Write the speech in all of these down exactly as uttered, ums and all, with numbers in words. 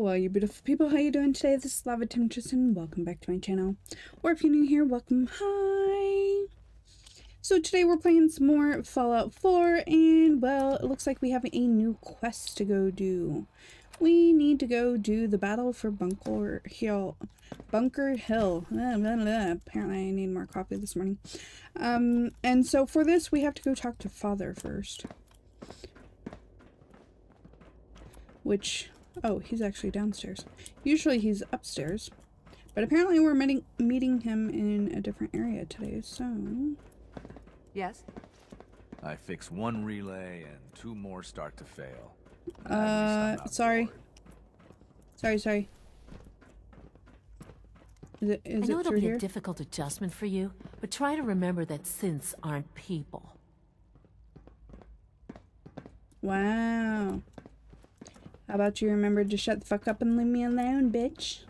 Hello you beautiful people, how you doing today? This is Lava Temptress and welcome back to my channel. Or if you're new here, welcome, hi! So today we're playing some more Fallout four and well, it looks like we have a new quest to go do. We need to go do the battle for Bunker Hill. Bunker Hill. Blah, blah, blah. Apparently I need more coffee this morning. Um, and so for this we have to go talk to Father first. Which... oh, he's actually downstairs. Usually he's upstairs, but apparently we're meeting meeting him in a different area today, so... Yes? I fix one relay and two more start to fail. Uh, sorry. Bored. Sorry, sorry. Is it, is I know it it'll be here? a difficult adjustment for you, but try to remember that synths aren't people. Wow. How about you remember to shut the fuck up and leave me alone, bitch?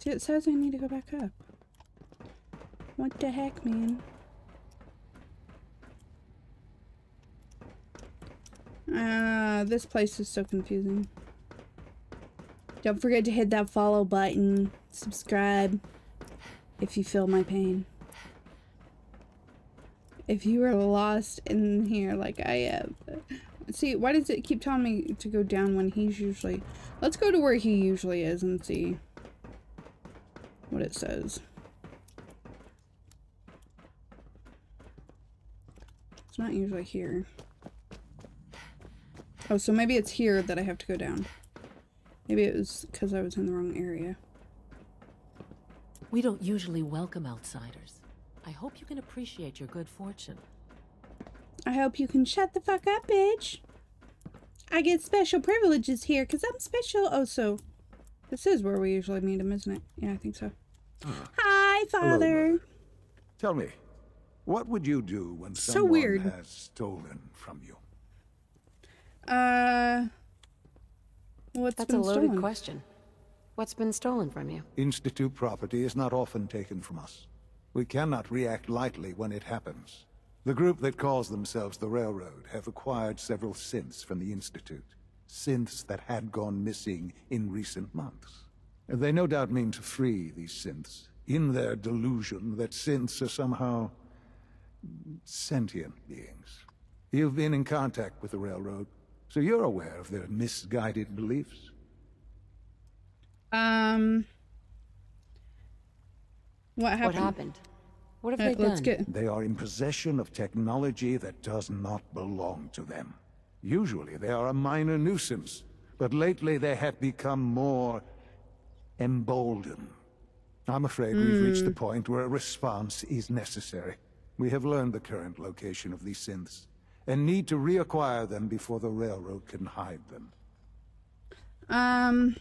See, it says I need to go back up. What the heck, man? Ah, uh, this place is so confusing. Don't forget to hit that follow button. Subscribe. If you feel my pain. If you are lost in here like I am. See, why does it keep telling me to go down when he's usually... let's go to where he usually is and see what it says. It's not usually here. Oh, so maybe it's here that I have to go down. Maybe it was because I was in the wrong area. We don't usually welcome outsiders. I hope you can appreciate your good fortune. I hope you can shut the fuck up, bitch. I get special privileges here because I'm special. Oh, so this is where we usually meet him, isn't it? Yeah, I think so. Ah. Hi, Father. Hello, tell me, what would you do when so someone weird. has stolen from you? Uh, what's That's been a loaded stolen? question. What's been stolen from you? Institute property is not often taken from us. We cannot react lightly when it happens. The group that calls themselves the Railroad have acquired several synths from the Institute. Synths that had gone missing in recent months. And they no doubt mean to free these synths, in their delusion that synths are somehow... sentient beings. You've been in contact with the Railroad, so you're aware of their misguided beliefs. Um... What happened? What happened? What have uh, they done? Get... They are in possession of technology that does not belong to them. Usually they are a minor nuisance, but lately they have become more emboldened. I'm afraid mm. we've reached the point where a response is necessary. We have learned the current location of these synths, and need to reacquire them before the Railroad can hide them. Um...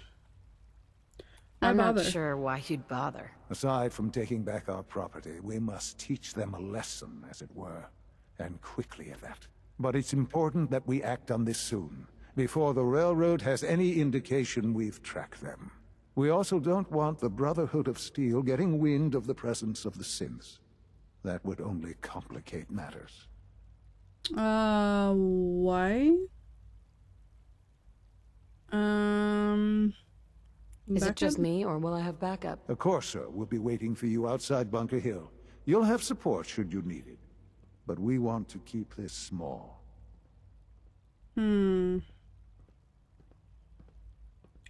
I'm not sure why you'd bother. Aside from taking back our property, we must teach them a lesson, as it were, and quickly at that. But it's important that we act on this soon, before the Railroad has any indication we've tracked them. We also don't want the Brotherhood of Steel getting wind of the presence of the synths. That would only complicate matters. Uh, why? Um... Is it just me, or will I have backup? A Courser will be waiting for you outside Bunker Hill. You'll have support should you need it. But we want to keep this small. Hmm.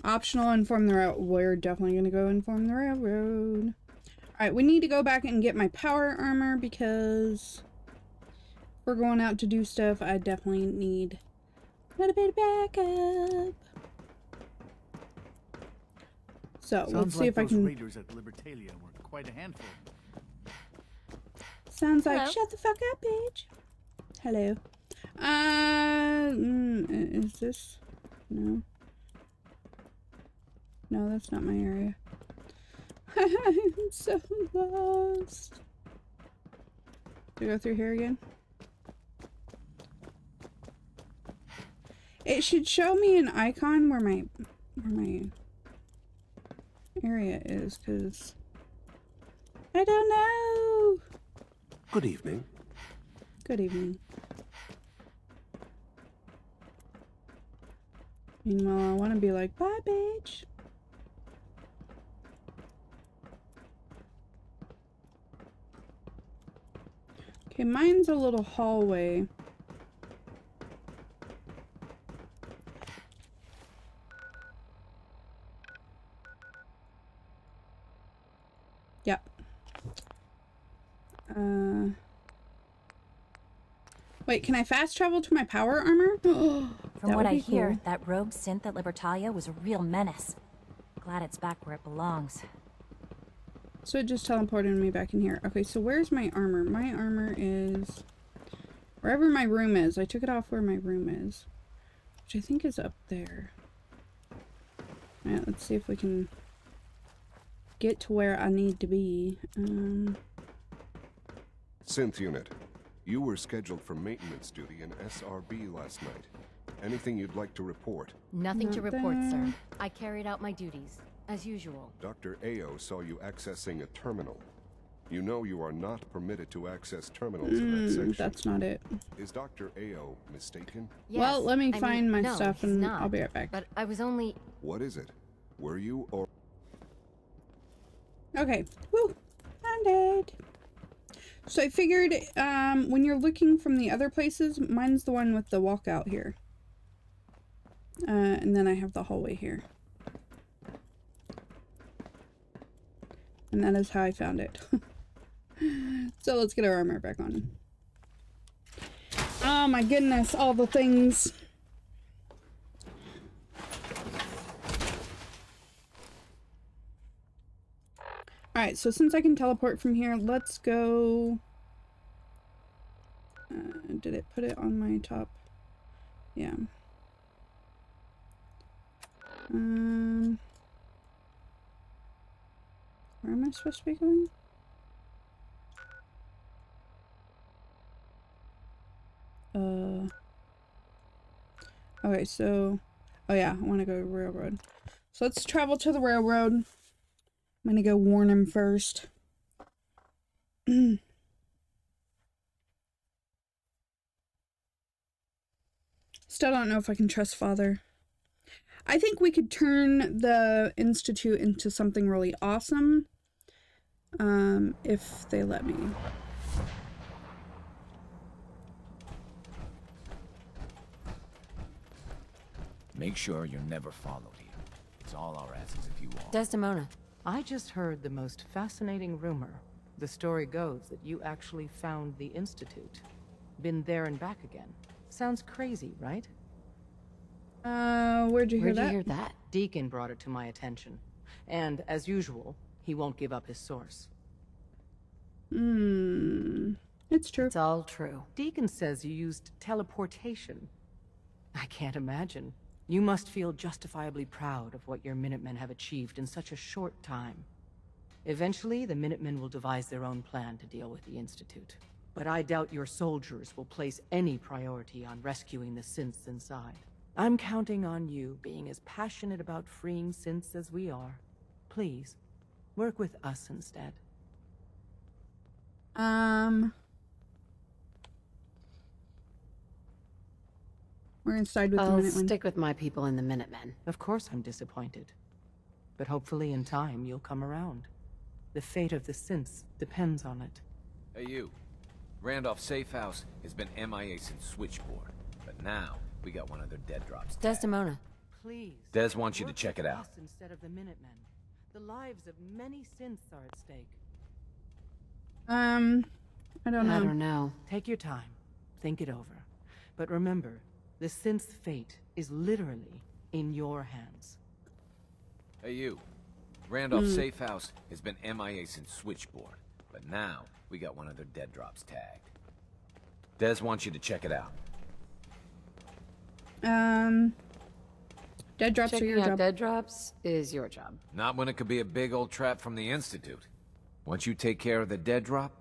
Optional, inform the Railroad. We're definitely going to go inform the Railroad. Alright, we need to go back and get my power armor because... we're going out to do stuff. I definitely need a little bit of backup. So, Sounds let's see like if I can... raiders at Libertalia were quite a handful. Sounds Hello. like... Shut the fuck up, bitch! Hello. Uh... Mm, is this... No. No, that's not my area. I'm so lost. Do I go through here again? It should show me an icon where my... where my... area is, because I don't know. Good evening. Good evening. Meanwhile, I want to be like, bye, bitch. Okay, mine's a little hallway. Yep. Uh. Wait, can I fast travel to my power armor? From what I hear, that rogue synth at Libertalia was a real menace. Glad it's back where it belongs. So it just teleported me back in here. Okay, so where's my armor? My armor is... wherever my room is. I took it off where my room is. Which I think is up there. Alright, let's see if we can get to where I need to be. Um... Synth unit, you were scheduled for maintenance duty in S R B last night. Anything you'd like to report? Nothing, Nothing to report, sir. I carried out my duties. As usual. Doctor Ayo saw you accessing a terminal. You know you are not permitted to access terminals mm, in that section. That's not it. Is Doctor Ayo mistaken? Yes, well, let me I find mean, my no, stuff and not, I'll be right back. But I was only... What is it? Were you or... Okay. Woo! Found it! So I figured um, when you're looking from the other places, mine's the one with the walkout here. Uh, and then I have the hallway here. And that is how I found it. So let's get our armor back on. Oh my goodness, all the things. Alright, so since I can teleport from here, let's go... Uh, did it put it on my top? Yeah. Um... Where am I supposed to be going? Uh. Okay, so. Oh, yeah, I want to go to Railroad. So let's travel to the Railroad. I'm going to go warn him first. Still don't know if I can trust Father. I think we could turn the Institute into something really awesome. Um, if they let me. Make sure you're never followed here. It's all our asses if you want. Desdemona, I just heard the most fascinating rumor. The story goes that you actually found the Institute. Been there and back again. Sounds crazy, right? Uh, where'd you hear that? Where'd you hear that? Deacon brought it to my attention. And, as usual, he won't give up his source. Hmm. It's true. It's all true. Deacon says you used teleportation. I can't imagine. You must feel justifiably proud of what your Minutemen have achieved in such a short time. Eventually, the Minutemen will devise their own plan to deal with the Institute. But I doubt your soldiers will place any priority on rescuing the synths inside. I'm counting on you being as passionate about freeing synths as we are. Please, work with us instead. Um... We're inside with the Minutemen. I'll stick with my people in the Minutemen. Of course I'm disappointed. But hopefully in time you'll come around. The fate of the synths depends on it. Hey you. Randolph's safe house has been M I A since Switchboard. But now... we got one of their dead drops. Desdemona. Please. Des wants you to check it out. Instead of the Minutemen. The lives of many synths are at stake. Um, I don't know. I don't know. Take your time. Think it over. But remember, the synth's fate is literally in your hands. Hey you. Randolph's mm. safe house has been M I A since Switchboard. But now, we got one of their dead drops tagged. Des wants you to check it out. Um, dead drops are your job. Checking out dead drops is your job. Not when it could be a big old trap from the Institute. Once you take care of the dead drop,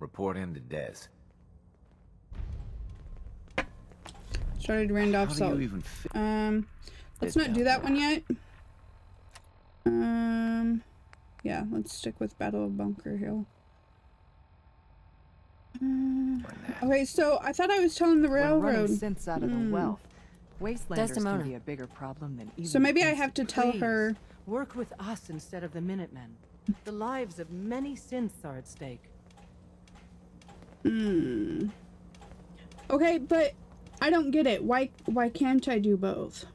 report him to Des. Started Randolph Salt. Um, let's not do that one yet. Um, yeah, let's stick with Battle of Bunker Hill. Uh, okay, so I thought I was telling the Railroad. Since out of the wealth. Wastelanders Desdemona. Can be a bigger problem than even. So maybe I have to tell Please, her work with us instead of the Minutemen. The lives of many Synths are at stake. Hmm. Okay, but I don't get it. Why? Why can't I do both?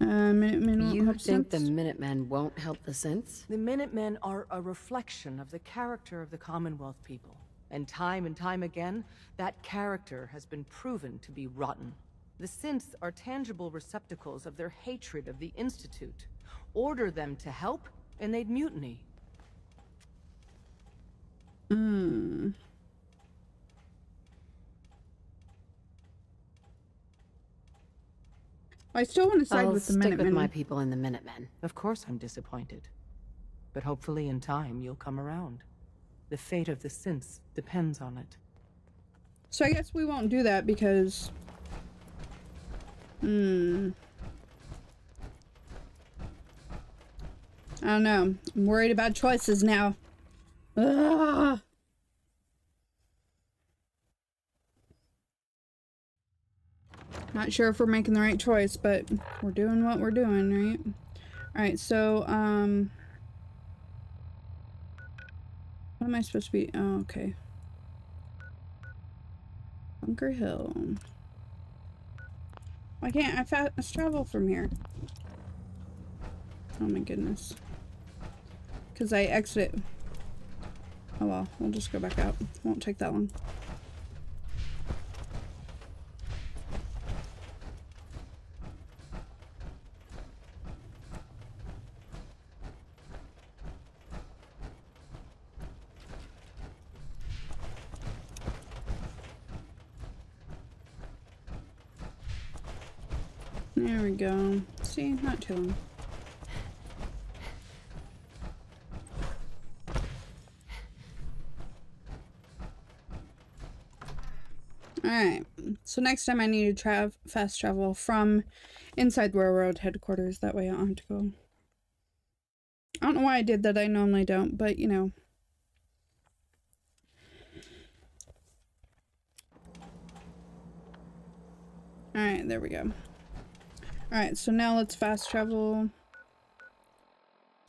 Uh, Minutemen won't you help think Synths? The Minutemen won't help the Synths? The Minutemen are a reflection of the character of the Commonwealth people. And time and time again, that character has been proven to be rotten. The Synths are tangible receptacles of their hatred of the Institute. Order them to help, and they'd mutiny. Hmm. I still want to side I'll with the stick Minutemen. With my people and the Minutemen. Of course I'm disappointed. But hopefully in time you'll come around. The fate of the Synths depends on it. So I guess we won't do that because... Hmm... I don't know. I'm worried about choices now. Ugh. Not sure if we're making the right choice, but we're doing what we're doing, right? Alright, so, um... what am I supposed to be? Oh, okay. Bunker Hill. Why can't I fast travel from here? Oh my goodness. Because I exit. Oh well, we'll just go back out. Won't take that long. There we go. See, not too long. Alright, so next time I need to tra fast travel from inside Railroad headquarters, that way I don't have to go. I don't know why I did that, I normally don't, but you know. Alright, there we go. Alright, so now let's fast travel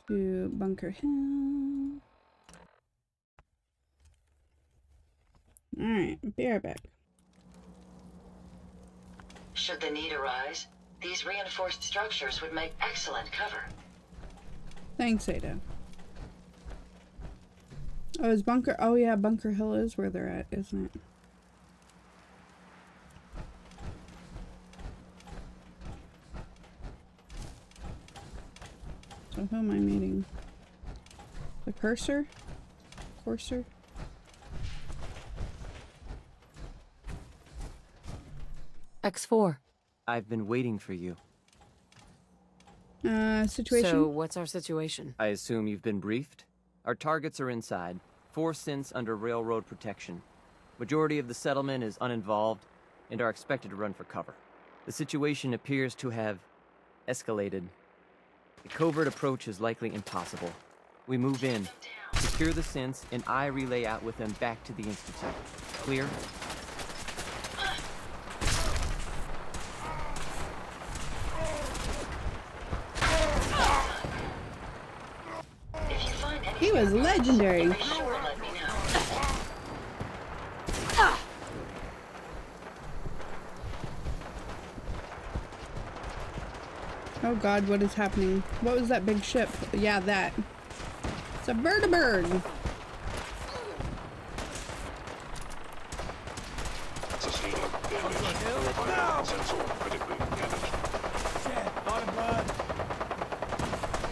to Bunker Hill. Alright, be right back. Should the need arise, these reinforced structures would make excellent cover. Thanks, Ada. Oh, is Bunker... Oh yeah, Bunker Hill is where they're at, isn't it? So who am I meeting? The Courser? Courser? X four. I've been waiting for you. Uh, situation? So, what's our situation? I assume you've been briefed? Our targets are inside. Four Synths under railroad protection. Majority of the settlement is uninvolved and are expected to run for cover. The situation appears to have escalated. A covert approach is likely impossible. We move in, secure the Synths, and I relay out with them back to the Institute. Clear? He was legendary. Oh god, what is happening? What was that big ship? Yeah, that. It's a Vertibird.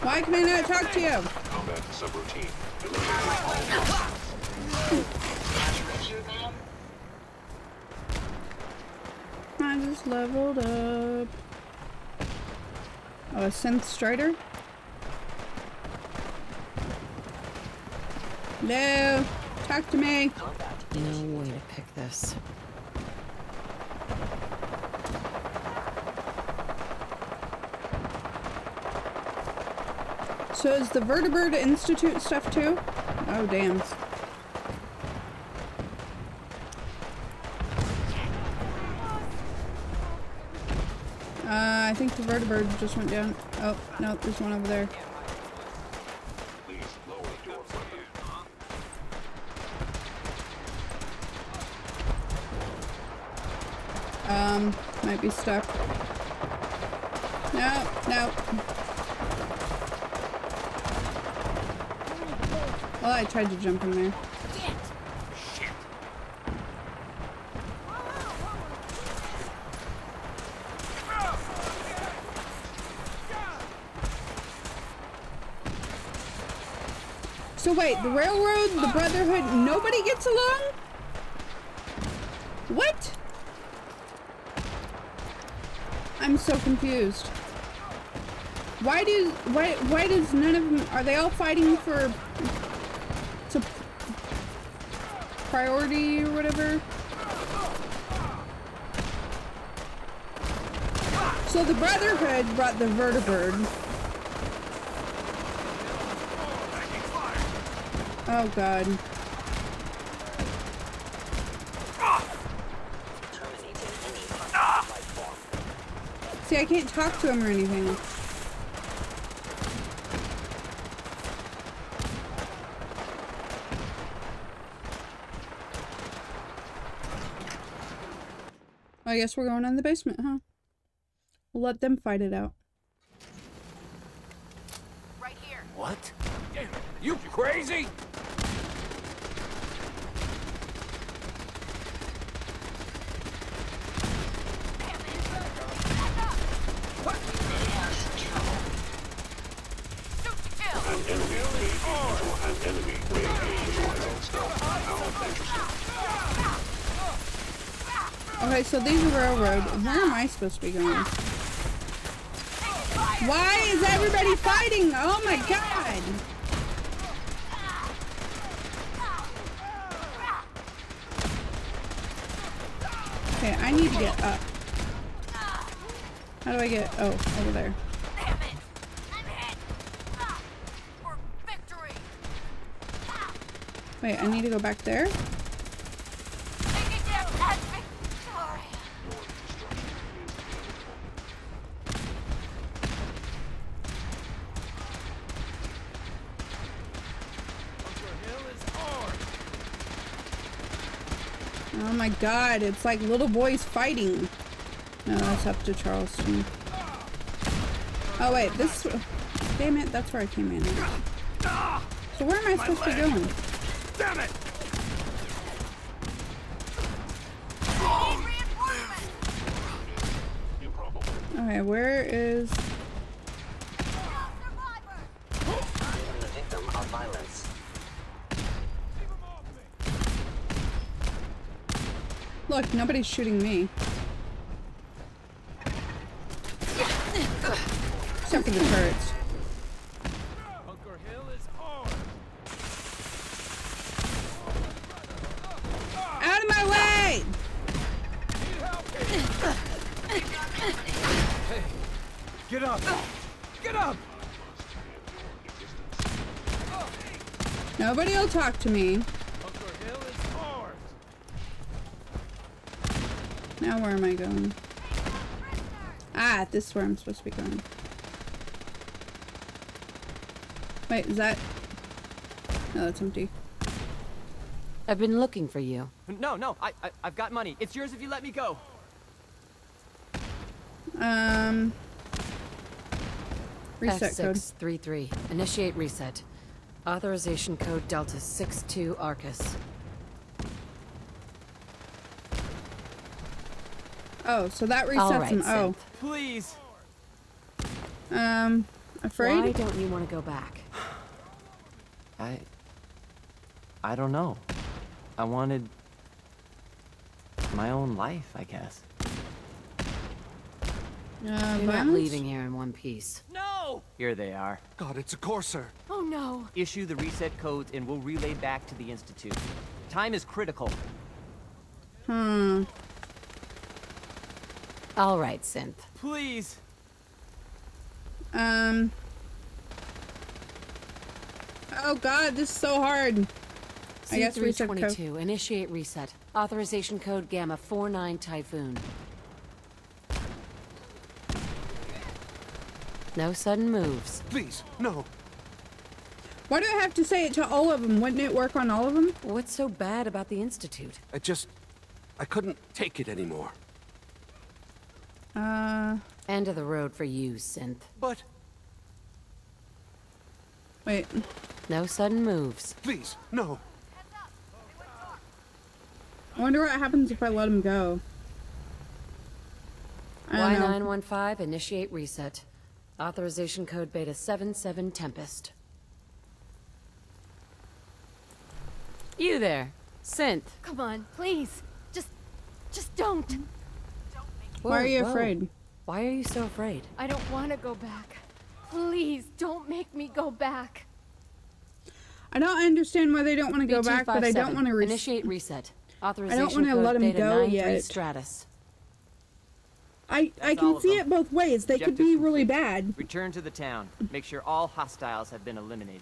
Why can I not talk to you? Combat subroutine. I just leveled up. Oh, a Synth Strider? Hello? Talk to me! No way to pick this. So is the Vertibird Institute stuff too? Oh, damn. I think the Vertibird just went down. Oh, no, there's one over there. Um, might be stuck. No, no. Well, I tried to jump in there. So wait, the Railroad, the Brotherhood, nobody gets along? What? I'm so confused. Why do why why does none of them, are they all fighting for to priority or whatever? So the Brotherhood brought the Vertibird. Oh god. See, I can't talk to him or anything. I guess we're going in the basement, huh? We'll let them fight it out. Right here. What? You crazy? Okay, so these are Railroad. Where am I supposed to be going? Why is everybody fighting? Oh my god! Okay, I need to get up. How do I get? Oh, over there. Wait, I need to go back there? Oh my god, it's like little boys fighting. No, that's up to Charleston. Oh wait, this... Damn it, that's where I came in. So where am I supposed to be going? Damn it! Okay, where is... I'm the victim of violence. Look, nobody's shooting me. Except for the turrets. Bunker Hill is on. Out of my way! Need help here. Hey, get up! Get up! Nobody will talk to me. Now where am I going? Ah, this is where I'm supposed to be going. Wait, is that... No, that's empty. I've been looking for you. No, no, I, I, I've got money. It's yours if you let me go. Um... Reset code. F six three three. Initiate reset. Authorization code Delta six two Arcus. Oh, so that resets all right, him. Oh. Please. Um, afraid? Why don't you want to go back? I... I don't know. I wanted... my own life, I guess. Uh, You're not leaving here in one piece. No! Here they are. God, it's a Courser. Oh, no. Issue the reset codes and we'll relay back to the Institute. Time is critical. Hmm. All right, Synth. Please. Um. Oh God, this is so hard. C three twenty-two, I guess reset code. Initiate reset. Authorization code Gamma forty-nine Typhoon. No sudden moves. Please, no. Why do I have to say it to all of them? Wouldn't it work on all of them? What's so bad about the Institute? I just... I couldn't take it anymore. Uh... End of the road for you, Synth. But... Wait. No sudden moves. Please, no. I wonder what happens if I let him go. Y nine one five, initiate reset. Authorization code beta seven seven Tempest. You there, Synth. Come on, please. Just, just don't. Don't make why are you whoa. afraid? Why are you so afraid? I don't want to go back. Please, don't make me go back. I don't understand why they don't want to go back, but I don't want to re initiate reset. Authorization I don't want to let him go yet. Stratus. I I That's can see it both ways. They Objective could be complete. really bad. Return to the town. Make sure all hostiles have been eliminated.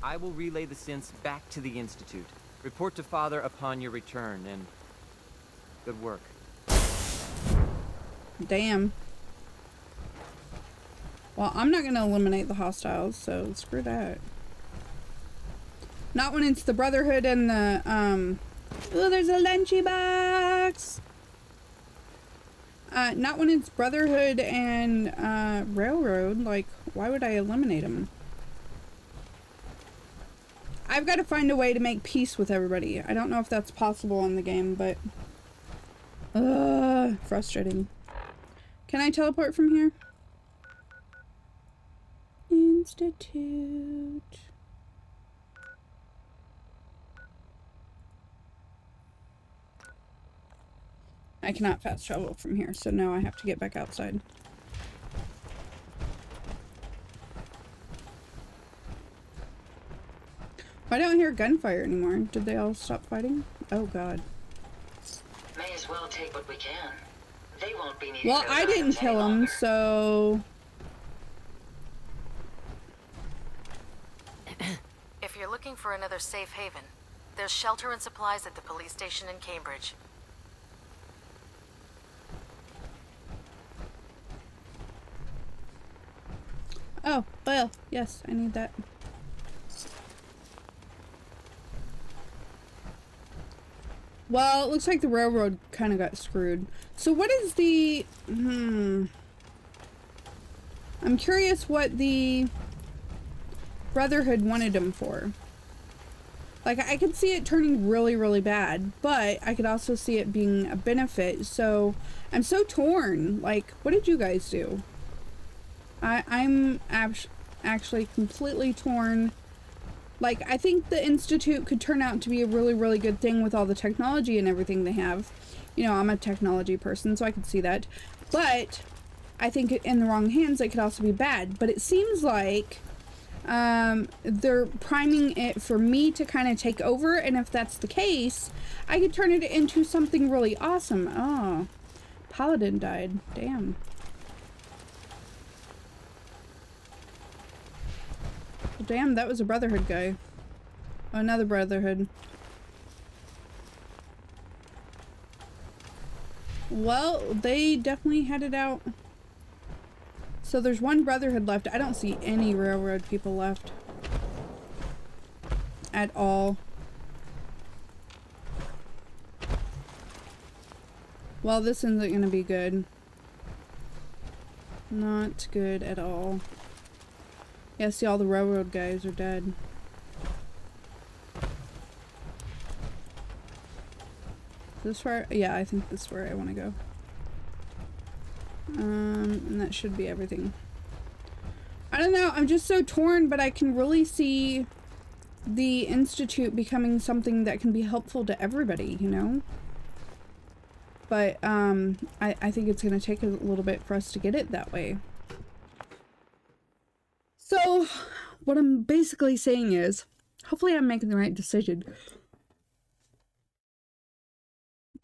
I will relay the synths back to the Institute. Report to Father upon your return, and good work. Damn. Well, I'm not gonna eliminate the hostiles, so screw that. Not when it's the Brotherhood and the um. Oh, there's a lunchy box. Uh, not when it's Brotherhood and uh, Railroad. Like, why would I eliminate them? I've got to find a way to make peace with everybody. I don't know if that's possible in the game, but... Uh, frustrating. Can I teleport from here? Institute... I cannot fast travel from here, so now I have to get back outside. I don't hear gunfire anymore. Did they all stop fighting? Oh god. May as well take what we can. They won't be needing. Well, I didn't kill him, so. If you're looking for another safe haven, there's shelter and supplies at the police station in Cambridge. Oh, oil. Yes, I need that. Well, it looks like the railroad kind of got screwed. So what is the... Hmm... I'm curious what the Brotherhood wanted them for. Like, I could see it turning really, really bad, but I could also see it being a benefit, so... I'm so torn. Like, what did you guys do? I, I'm actually completely torn. Like, I think the Institute could turn out to be a really, really good thing with all the technology and everything they have. You know, I'm a technology person, so I can see that. But I think in the wrong hands, it could also be bad. But it seems like um, they're priming it for me to kind of take over. And if that's the case, I could turn it into something really awesome. Oh, Paladin died. Damn. Damn, that was a Brotherhood guy. Another Brotherhood. Well, they definitely had it out. So there's one Brotherhood left. I don't see any Railroad people left. At all. Well, this isn't gonna be good. Not good at all. Yeah, see, all the railroad guys are dead. Is this where? Yeah, I think this is where I want to go. Um, and that should be everything. I don't know, I'm just so torn, but I can really see the Institute becoming something that can be helpful to everybody, you know? But, um, I, I think it's going to take a little bit for us to get it that way. So, what I'm basically saying is, hopefully I'm making the right decision.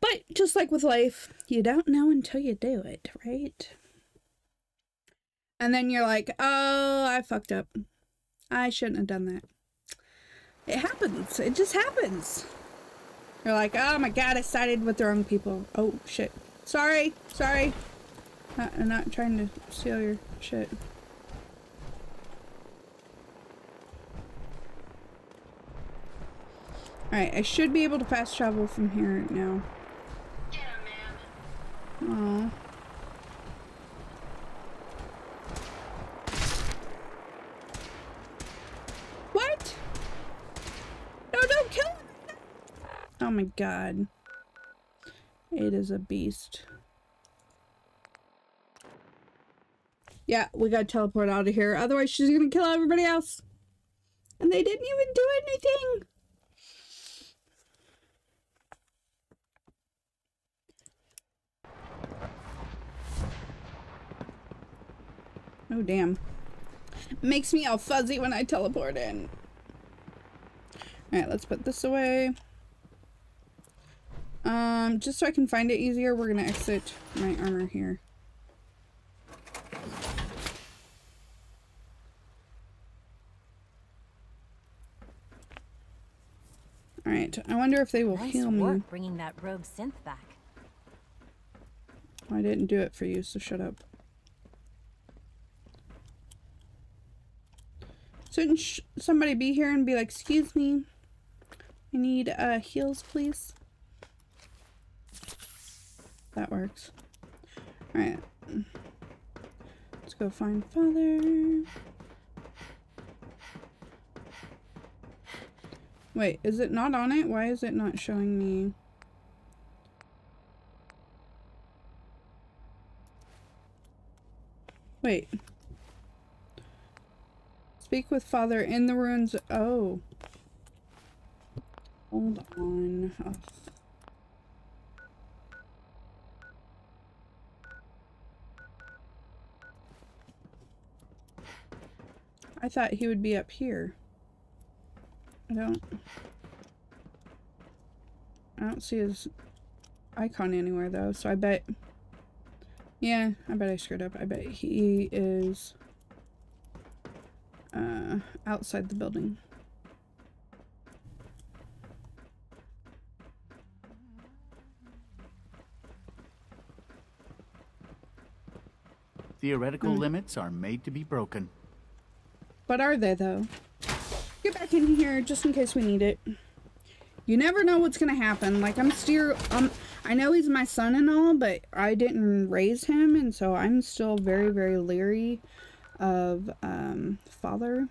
But, just like with life, you don't know until you do it, right? And then you're like, oh, I fucked up. I shouldn't have done that. It happens. It just happens. You're like, oh my god, I sided with the wrong people. Oh, shit. Sorry. Sorry. Not, I'm not trying to steal your shit. Alright, I should be able to fast travel from here now. Get him, man. Aw. What? No, don't kill him! Oh my god. It is a beast. Yeah, we gotta teleport out of here. Otherwise, she's gonna kill everybody else. And they didn't even do anything. Oh, damn. Makes me all fuzzy when I teleport in. Alright, let's put this away. Um, just so I can find it easier, we're gonna exit my armor here. Alright, I wonder if they will nice heal me. Bringing that rogue synth back. I didn't do it for you, so shut up. Shouldn't sh somebody be here and be like, excuse me, I need uh, heals, please? That works. Alright. Let's go find Father. Wait, is it not on it? Why is it not showing me? Wait. Speak with Father in the ruins. Oh. Hold on. Oh. I thought he would be up here. I don't I don't see his icon anywhere though, so I bet yeah, I bet I screwed up. I bet he is uh, outside the building. Theoretical mm. limits are made to be broken. But are they though? Get back in here just in case we need it. You never know what's gonna happen. Like I'm still, um, I know he's my son and all, but I didn't raise him, and so I'm still very, very leery of um, Father.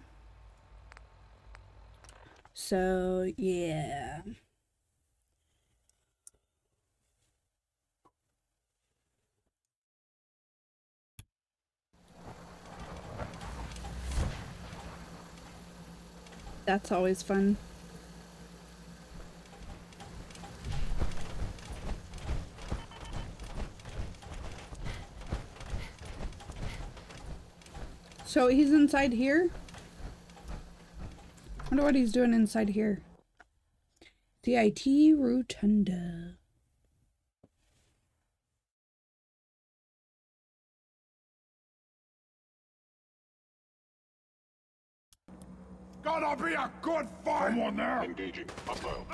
So yeah. That's always fun. So he's inside here? I wonder what he's doing inside here. D I T Rotunda. Gotta be a good fight! Someone there! Engaging. Upload.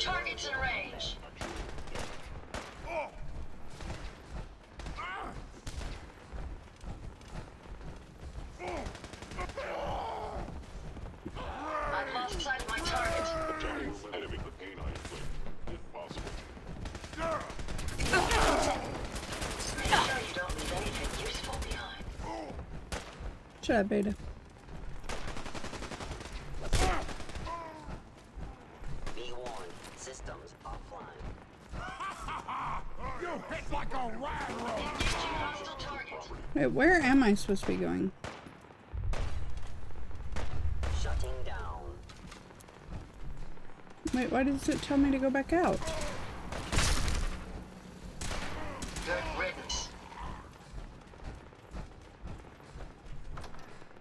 Targets in range. Oh. Ah. Oh. I've lost sight of my targets. Objective enemy with canine flip. If possible. Just make sure you don't leave anything useful behind. Oh. Shut up, Beta. Be warned, systems offline. You hit like a railroad. Wait, where am I supposed to be going? Shutting down. Wait, why does it tell me to go back out?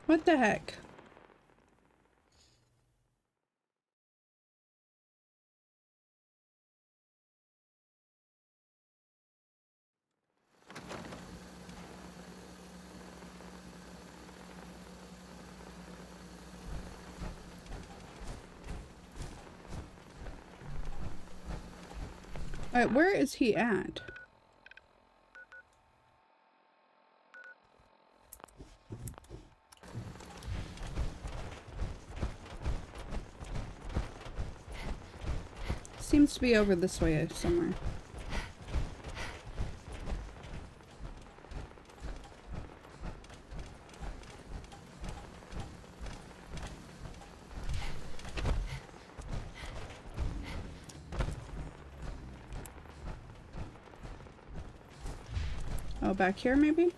What the heck? All right, where is he at? supposed to be over this way somewhere. Oh, back here maybe?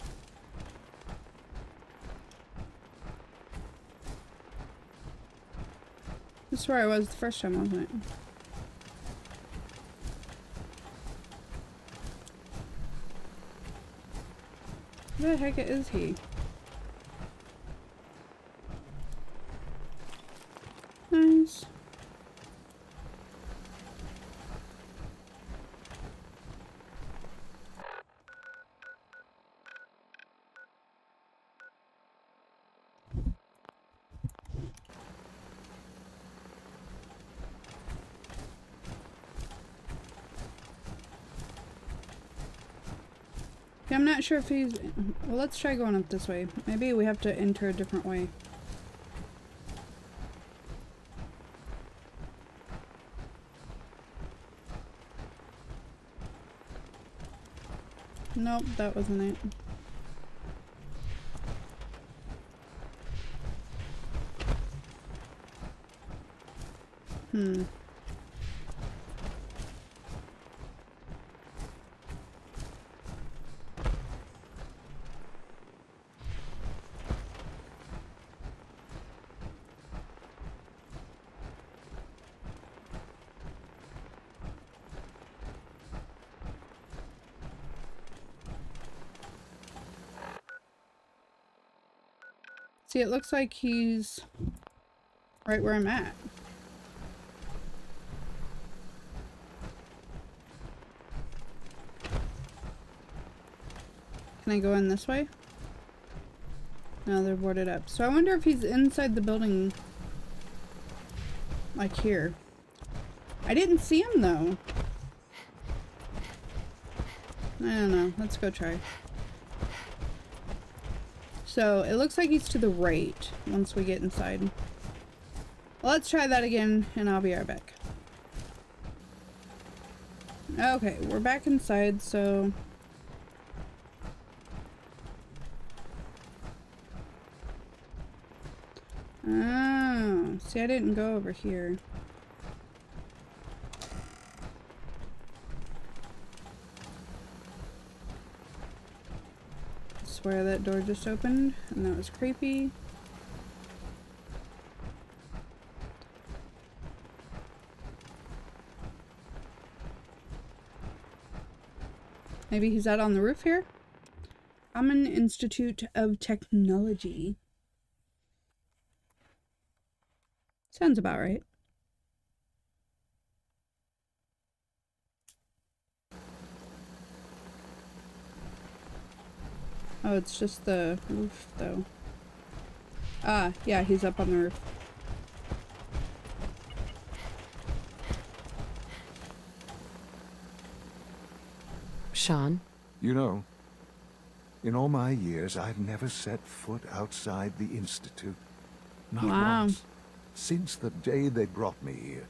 That's where I was the first time, wasn't it? Where the heck is he? Nice. I'm not sure if he's... Well, let's try going up this way. Maybe we have to enter a different way. Nope, that wasn't it. Hmm. See, it looks like he's right where I'm at. Can I go in this way? No, they're boarded up. So I wonder if he's inside the building, like here. I didn't see him though. I don't know. Let's go try. So, it looks like he's to the right once we get inside. Let's try that again, and I'll be right back. Okay, we're back inside, so... Oh, see, I didn't go over here. Where that door just opened, and that was creepy. Maybe he's out on the roof here? Common Institute of Technology. Sounds about right. Oh, it's just the roof, though. Ah, yeah, he's up on the roof. Sean? You know, in all my years, I've never set foot outside the Institute. Not wow. once. Since the day they brought me here.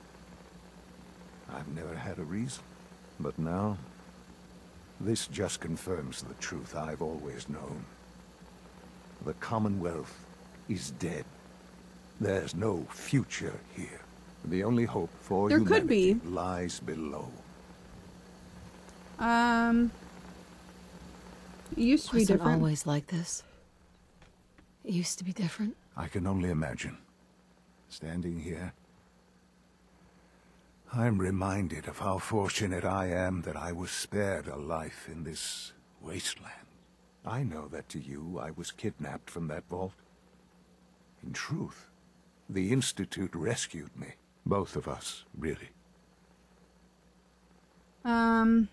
I've never had a reason, but now... This just confirms the truth I've always known. The Commonwealth is dead. There's no future here. The only hope for there humanity could be. lies below. Um, it used to be different. It wasn't always like this. It used to be different. I can only imagine. Standing here, I'm reminded of how fortunate I am that I was spared a life in this wasteland. I know that to you, I was kidnapped from that vault. In truth, the Institute rescued me. Both of us, really. Um...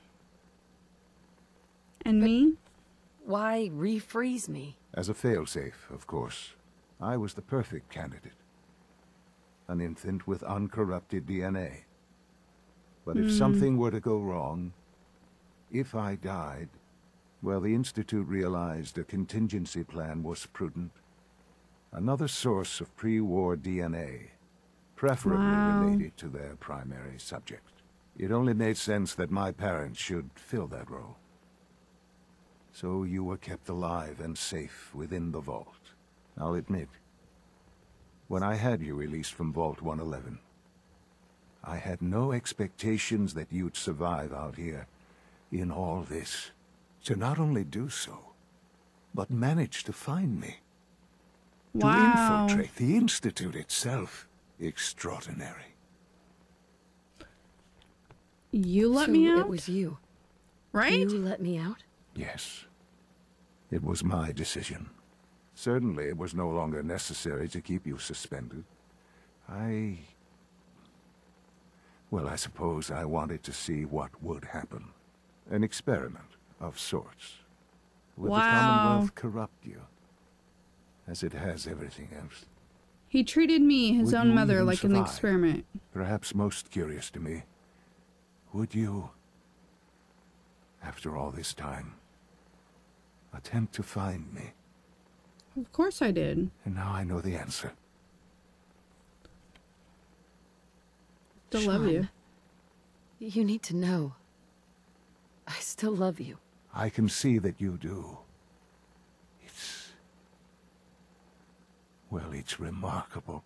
And but me? Why refreeze me? As a failsafe, of course. I was the perfect candidate. An infant with uncorrupted D N A. But if something were to go wrong, if I died, well, the Institute realized a contingency plan was prudent. Another source of pre-war D N A, preferably wow. related to their primary subject. It only made sense that my parents should fill that role. So you were kept alive and safe within the vault. I'll admit, when I had you released from Vault one eleven, I had no expectations that you'd survive out here in all this. To not only do so, but manage to find me. Wow. To infiltrate the Institute itself. Extraordinary. You let so me out? It was you. Right? You let me out? Yes. It was my decision. Certainly it was no longer necessary to keep you suspended. I... Well, I suppose I wanted to see what would happen. An experiment of sorts. Would wow. the Commonwealth corrupt you? As it has everything else. He treated me, his would own mother, like survive? An experiment. Perhaps most curious to me, would you, after all this time, attempt to find me? Of course I did. And now I know the answer. Still Sean, love you. You need to know. I still love you. I can see that you do. It's... Well, it's remarkable.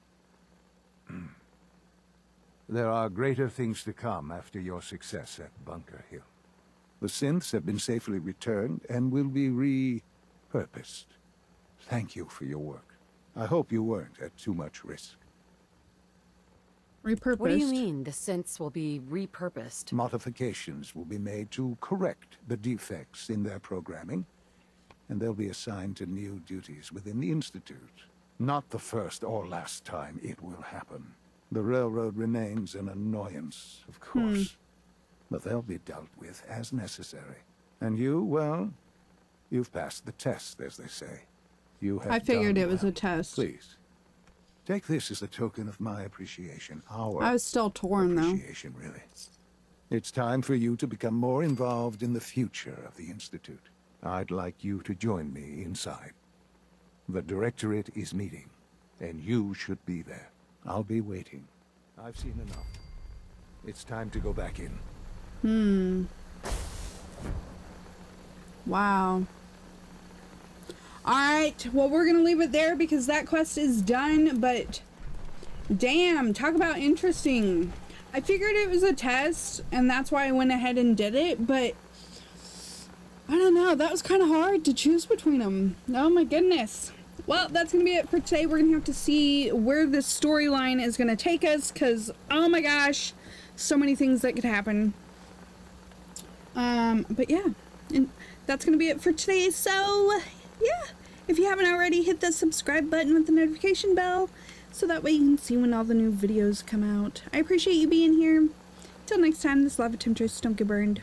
There are greater things to come after your success at Bunker Hill. The synths have been safely returned and will be repurposed. Thank you for your work. I hope you weren't at too much risk. Repurposed? What do you mean the synths will be repurposed? Modifications will be made to correct the defects in their programming, and they'll be assigned to new duties within the Institute. Not the first or last time it will happen. The Railroad remains an annoyance, of course, hmm. but they'll be dealt with as necessary. And you, well, you've passed the test, as they say. You have I figured it that. was a test. Please, take this as a token of my appreciation. Our I was still torn, appreciation, though. Really. It's time for you to become more involved in the future of the Institute. I'd like you to join me inside. The Directorate is meeting, and you should be there. I'll be waiting. I've seen enough. It's time to go back in. Hmm. Wow. Alright, well, we're gonna leave it there because that quest is done, but... Damn, talk about interesting. I figured it was a test, and that's why I went ahead and did it, but... I don't know, that was kind of hard to choose between them. Oh my goodness. Well, that's going to be it for today. We're going to have to see where this storyline is going to take us, because, oh my gosh, so many things that could happen. Um, but yeah, and that's going to be it for today. So, yeah, if you haven't already, hit the subscribe button with the notification bell, so that way you can see when all the new videos come out. I appreciate you being here. Till next time, this is Lava Temptress. Don't get burned.